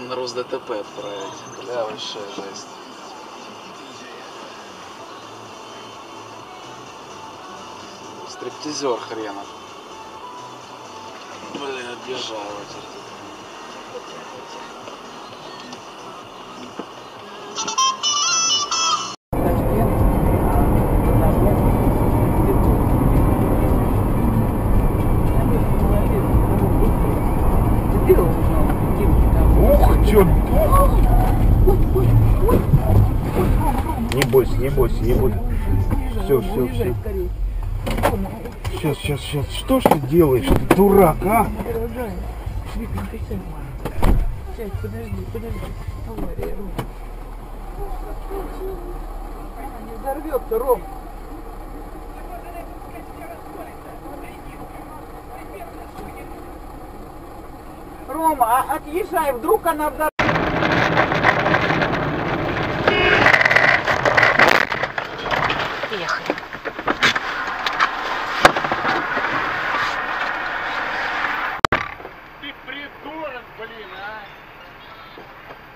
На РосДТП отправить. Бля, большая жесть. Стриптизер хренов. Бля, бежал эти. Не бойся. Все. Сейчас. Что ж ты делаешь, ты дурак, а? Сейчас, подожди. Авария, Ром. Она не взорвется, Ром. Рома, отъезжай, вдруг она взорвется. Блин, а?